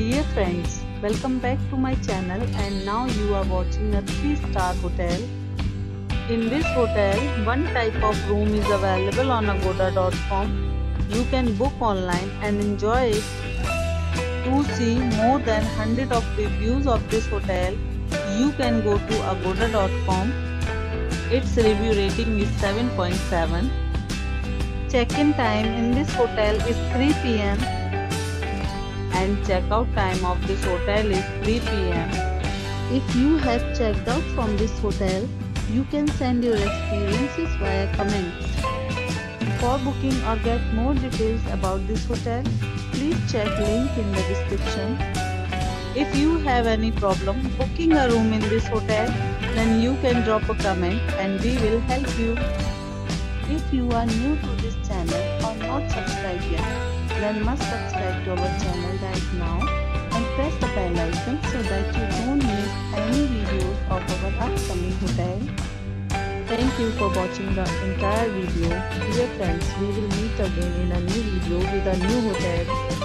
Dear friends, welcome back to my channel, and now you are watching a 3-star hotel. In this hotel, one type of room is available on agoda.com. You can book online and enjoy it. To see more than 100 of reviews of this hotel, you can go to agoda.com. Its review rating is 7.7. Check-in time in this hotel is 3 p.m. and check-out time of this hotel is 3 p.m. If you have checked out from this hotel, you can send your experiences via comments. For booking or get more details about this hotel, please check link in the description. If you have any problem booking a room in this hotel, then you can drop a comment and we will help you. If you are new to this channel or not subscribed yet, then must subscribe to our channel right now and press the bell icon so that you don't miss any videos of our upcoming hotel. Thank you for watching the entire video. Dear friends, we will meet again in a new video with a new hotel.